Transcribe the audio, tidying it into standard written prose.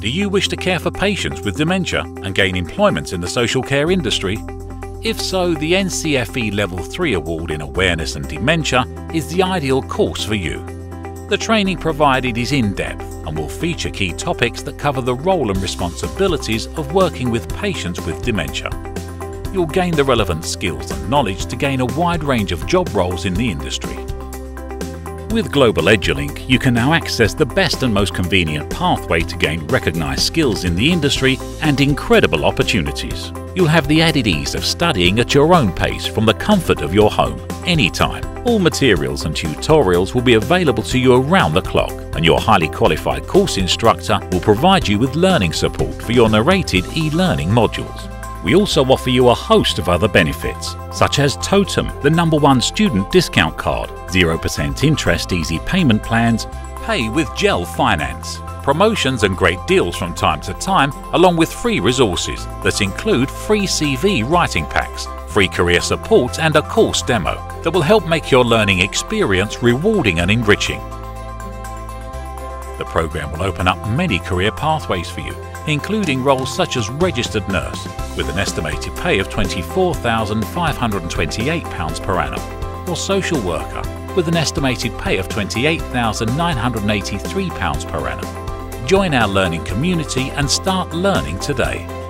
Do you wish to care for patients with dementia and gain employment in the social care industry? If so, the NCFE Level 3 award in Awareness and Dementia is the ideal course for you. The training provided is in-depth and will feature key topics that cover the role and responsibilities of working with patients with dementia. You'll gain the relevant skills and knowledge to gain a wide range of job roles in the industry. With Global EduLink, you can now access the best and most convenient pathway to gain recognised skills in the industry and incredible opportunities. You'll have the added ease of studying at your own pace from the comfort of your home, anytime. All materials and tutorials will be available to you around the clock, and your highly qualified course instructor will provide you with learning support for your narrated e-learning modules. We also offer you a host of other benefits, such as Totum, the #1 student discount card, 0% interest easy payment plans, pay with Gel Finance, promotions and great deals from time to time, along with free resources that include free CV writing packs, free career support and a course demo that will help make your learning experience rewarding and enriching. The program will open up many career pathways for you, including roles such as registered nurse, with an estimated pay of £24,528 per annum, or social worker, with an estimated pay of £28,983 per annum. Join our learning community and start learning today.